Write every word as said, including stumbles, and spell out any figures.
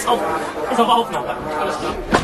Ist auf, ist auf Aufnahme. Alles klar.